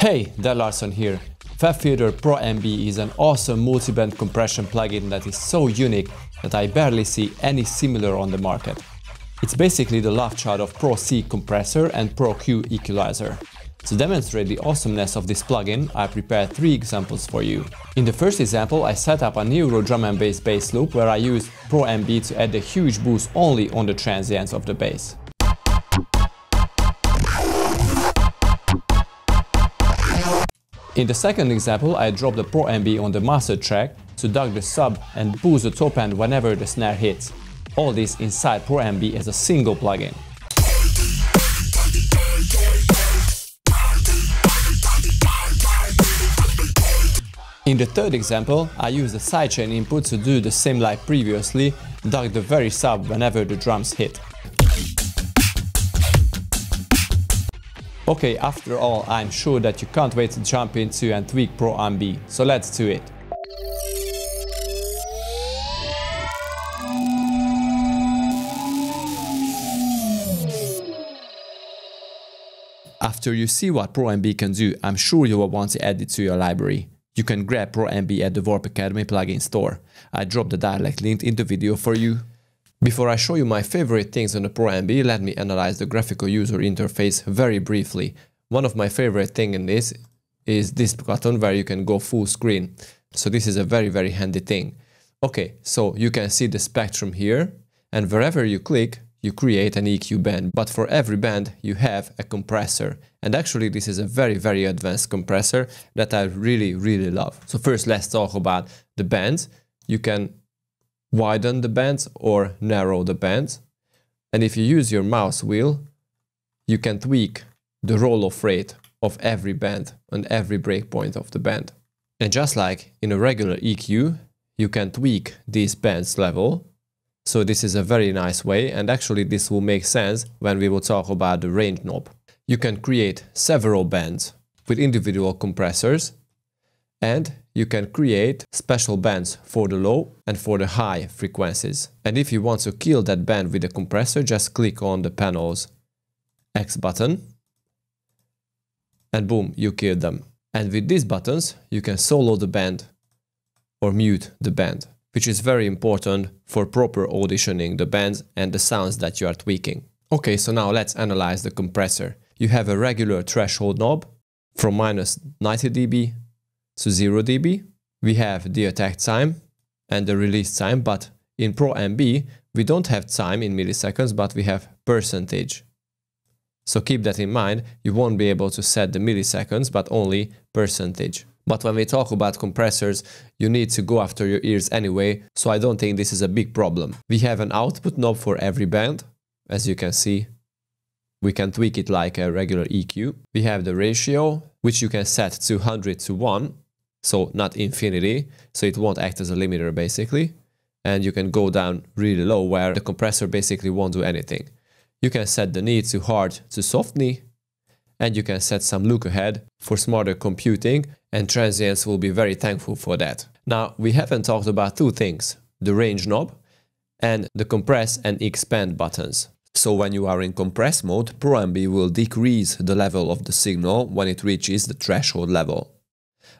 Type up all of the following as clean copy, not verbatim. Hey, Dan Larsson here. FabFilter Pro-MB is an awesome multi-band compression plugin that is so unique that I barely see any similar on the market. It's basically the love child of Pro C compressor and Pro Q equalizer. To demonstrate the awesomeness of this plugin, I prepared three examples for you. In the first example, I set up a neuro drum and bass loop where I used Pro-MB to add a huge boost only on the transients of the bass. In the second example, I dropped the Pro-MB on the master track to duck the sub and boost the top end whenever the snare hits. All this inside Pro-MB as a single plugin. In the third example, I used the sidechain input to do the same like previously, duck the very sub whenever the drums hit. Okay, after all, I'm sure that you can't wait to jump into and tweak Pro-MB, so let's do it. After you see what Pro-MB can do, I'm sure you will want to add it to your library. You can grab Pro-MB at the Warp Academy plugin store. I dropped the direct link in the video for you. Before I show you my favorite things on the Pro-MB, let me analyze the graphical user interface very briefly. One of my favorite things in this is this button where you can go full screen. So this is a very handy thing. Okay, so you can see the spectrum here, and wherever you click, you create an EQ band. But for every band, you have a compressor. And actually, this is a very advanced compressor that I really love. So first, let's talk about the bands. You can widen the bands or narrow the bands. And if you use your mouse wheel, you can tweak the roll-off rate of every band and every breakpoint of the band. And just like in a regular EQ, you can tweak these bands level. So this is a very nice way, and actually this will make sense when we will talk about the range knob. You can create several bands with individual compressors, and you can create special bands for the low and for the high frequencies. And if you want to kill that band with a compressor, just click on the panel's X button and boom, you kill them. And with these buttons, you can solo the band or mute the band, which is very important for proper auditioning the bands and the sounds that you are tweaking. Okay, so now let's analyze the compressor. You have a regular threshold knob from -90 dB to 0 dB. We have the attack time and the release time, but in Pro-MB we don't have time in milliseconds, but we have percentage. So keep that in mind, you won't be able to set the milliseconds, but only percentage. But when we talk about compressors, you need to go after your ears anyway, so I don't think this is a big problem. We have an output knob for every band, as you can see. We can tweak it like a regular EQ. We have the ratio, which you can set to 100 to 1, so not infinity, so it won't act as a limiter basically. And you can go down really low where the compressor basically won't do anything. You can set the knee to hard to soft knee, and you can set some look ahead for smarter computing, and transients will be very thankful for that. Now, we haven't talked about two things, the range knob and the compress and expand buttons. So when you are in compress mode, Pro-MB will decrease the level of the signal when it reaches the threshold level.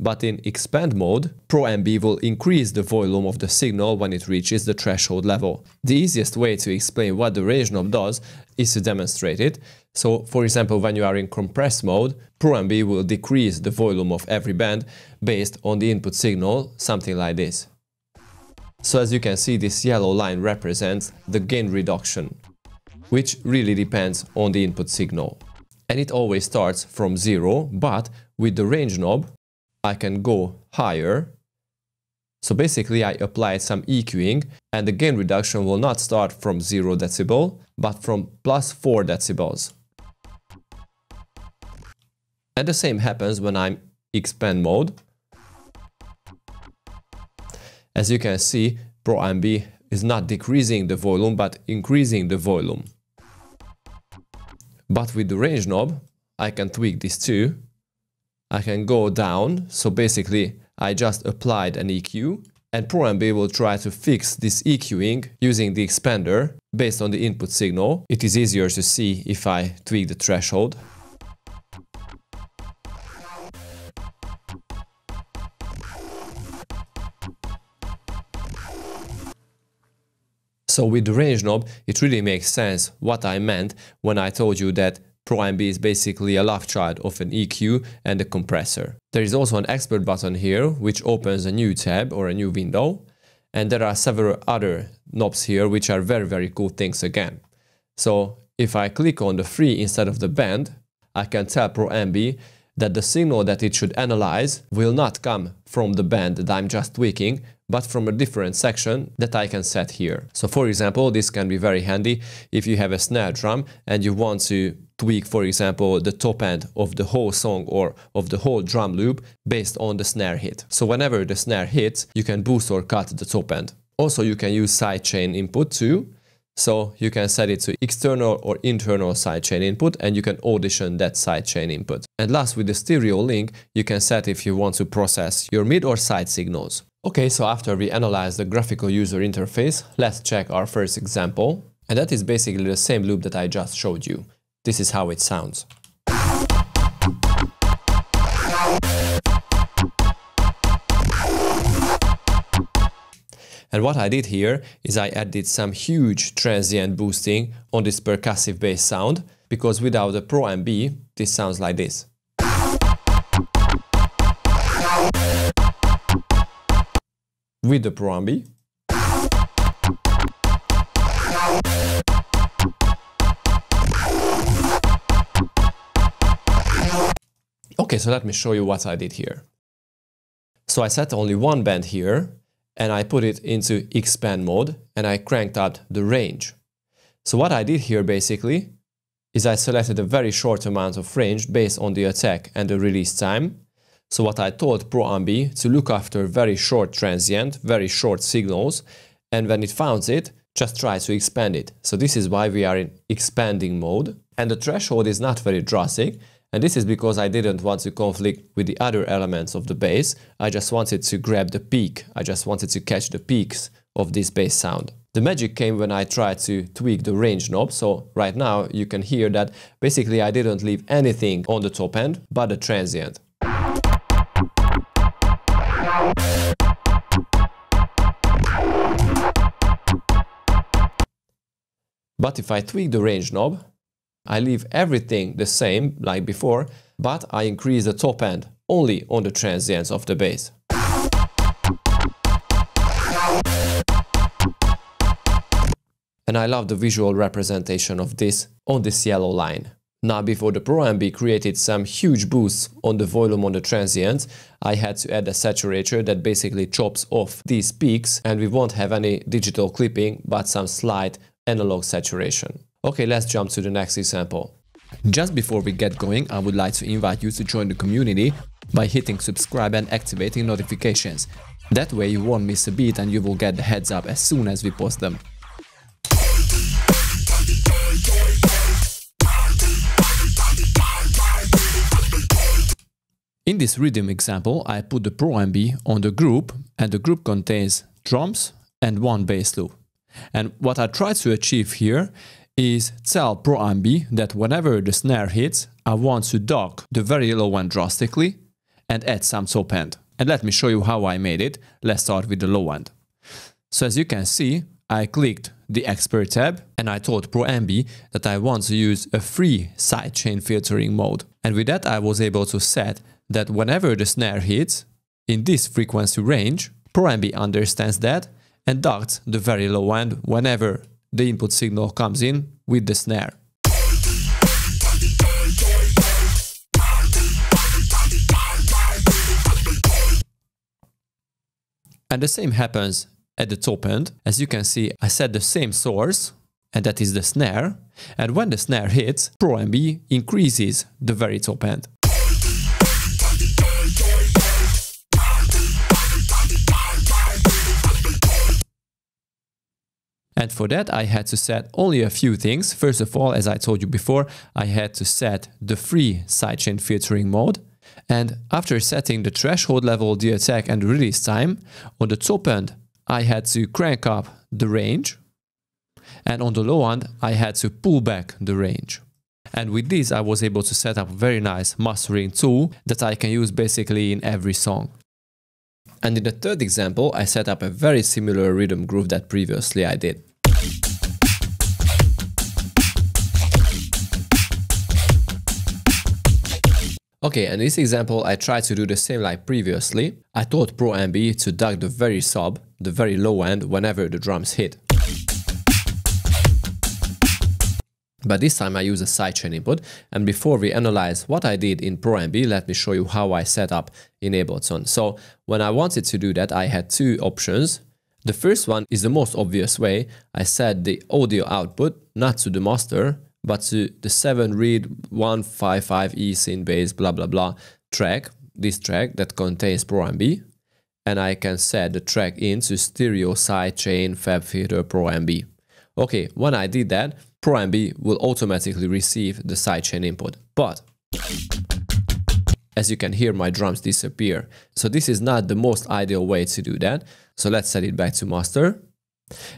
But in expand mode, Pro-MB will increase the volume of the signal when it reaches the threshold level. The easiest way to explain what the range knob does is to demonstrate it. So, for example, when you are in compress mode, Pro-MB will decrease the volume of every band based on the input signal, something like this. So as you can see, this yellow line represents the gain reduction, which really depends on the input signal. And it always starts from 0, but with the range knob, I can go higher. So basically I applied some EQing, and the gain reduction will not start from 0 decibel, but from +4 decibels. And the same happens when I'm expand mode. As you can see, Pro-MB is not decreasing the volume, but increasing the volume. But with the range knob, I can tweak this too. I can go down, so basically I just applied an EQ, and Pro-MB will try to fix this EQing using the expander based on the input signal. It is easier to see if I tweak the threshold. So with the range knob, it really makes sense what I meant when I told you that Pro-MB is basically a love child of an EQ and a compressor. There is also an expert button here, which opens a new tab or a new window. And there are several other knobs here, which are very cool things again. So if I click on the free instead of the bend, I can tell Pro-MB that the signal that it should analyze will not come from the bend that I'm just tweaking, but from a different section that I can set here. So for example, this can be very handy if you have a snare drum and you want to tweak, for example, the top end of the whole song or of the whole drum loop based on the snare hit. So whenever the snare hits, you can boost or cut the top end. Also, you can use sidechain input too. So you can set it to external or internal sidechain input, and you can audition that sidechain input. And last, with the stereo link, you can set if you want to process your mid or side signals. Okay, so after we analyze the graphical user interface, let's check our first example. And that is basically the same loop that I just showed you. This is how it sounds. And what I did here is I added some huge transient boosting on this percussive bass sound, because without the Pro-MB, this sounds like this. With the Pro-MB. Okay, so let me show you what I did here. So I set only one bend here, and I put it into expand mode, and I cranked up the range. So what I did here basically is I selected a very short amount of range based on the attack and the release time. So what I told Pro-MB to look after very short transient, very short signals, and when it founds it, just try to expand it. So this is why we are in expanding mode, and the threshold is not very drastic, and this is because I didn't want to conflict with the other elements of the bass. I just wanted to grab the peak, I just wanted to catch the peaks of this bass sound. The magic came when I tried to tweak the range knob, so right now you can hear that basically I didn't leave anything on the top end but the transient. But if I tweak the range knob, I leave everything the same like before, but I increase the top end only on the transients of the bass. And I love the visual representation of this on this yellow line. Now, before the Pro-MB created some huge boosts on the volume on the transients, I had to add a saturator that basically chops off these peaks, and we won't have any digital clipping, but some slight analog saturation. Okay, let's jump to the next example. Just before we get going, I would like to invite you to join the community by hitting subscribe and activating notifications. That way you won't miss a beat and you will get the heads up as soon as we post them. In this rhythm example, I put the Pro-MB on the group, and the group contains drums and one bass loop. And what I try to achieve here is tell Pro-MB that whenever the snare hits, I want to dock the very low end drastically and add some top end. And let me show you how I made it. Let's start with the low end. So as you can see, I clicked the expert tab and I told Pro-MB that I want to use a free sidechain filtering mode. And with that, I was able to set that whenever the snare hits in this frequency range, Pro-MB understands that and docks the very low end whenever the input signal comes in with the snare. And the same happens at the top end. As you can see, I set the same source, and that is the snare. And when the snare hits, Pro-MB increases the very top end. And for that, I had to set only a few things. First of all, as I told you before, I had to set the free sidechain filtering mode. And after setting the threshold level, the attack and the release time, on the top end, I had to crank up the range. And on the low end, I had to pull back the range. And with this, I was able to set up a very nice mastering tool that I can use basically in every song. And in the third example, I set up a very similar rhythm groove that previously I did. Okay, and in this example, I tried to do the same like previously. I taught Pro-MB to duck the very sub, the very low end, whenever the drums hit. But this time I use a sidechain input, and before we analyze what I did in Pro-MB, let me show you how I set up in Ableton. So when I wanted to do that, I had two options. The first one is the most obvious way. I set the audio output not to the master, but to the 7-read 155E synth bass blah blah blah track, this track that contains Pro-MB, and I can set the track into stereo sidechain FabFilter Pro-MB. Okay, when I did that, Pro-MB will automatically receive the sidechain input, but as you can hear, my drums disappear. So this is not the most ideal way to do that. So let's set it back to master.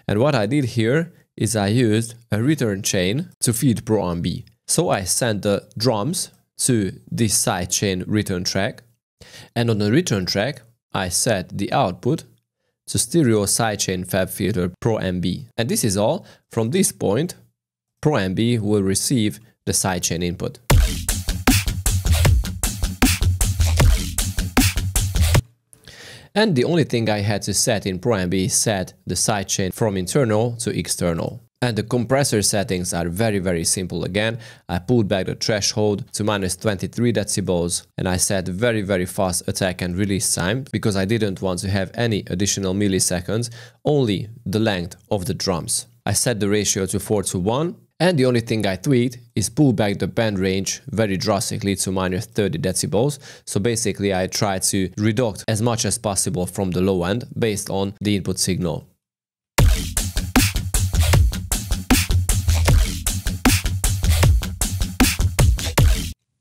And what I did here is I used a return chain to feed Pro-MB. So I sent the drums to this sidechain return track. And on the return track, I set the output to stereo sidechain FabFilter Pro-MB. And this is all. From this point, Pro-MB will receive the sidechain input. And the only thing I had to set in Pro-MB is set the sidechain from internal to external. And the compressor settings are very simple again. I pulled back the threshold to -23 decibels, and I set very fast attack and release time because I didn't want to have any additional milliseconds, only the length of the drums. I set the ratio to 4:1, and the only thing I tweaked is pull back the band range very drastically to -30 decibels. So basically I try to reduce as much as possible from the low end based on the input signal.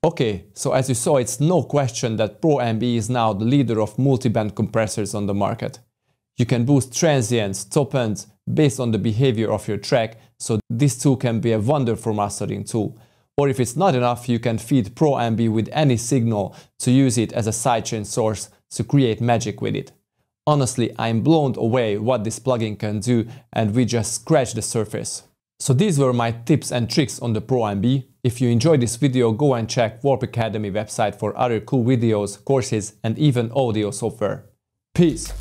Okay, so as you saw, it's no question that Pro-MB is now the leader of multi-band compressors on the market. You can boost transients, top ends, based on the behavior of your track, so this tool can be a wonderful mastering tool. Or if it's not enough, you can feed Pro-MB with any signal to use it as a sidechain source to create magic with it. Honestly, I'm blown away what this plugin can do, and we just scratched the surface. So these were my tips and tricks on the Pro-MB. If you enjoyed this video, go and check Warp Academy website for other cool videos, courses, and even audio software. Peace!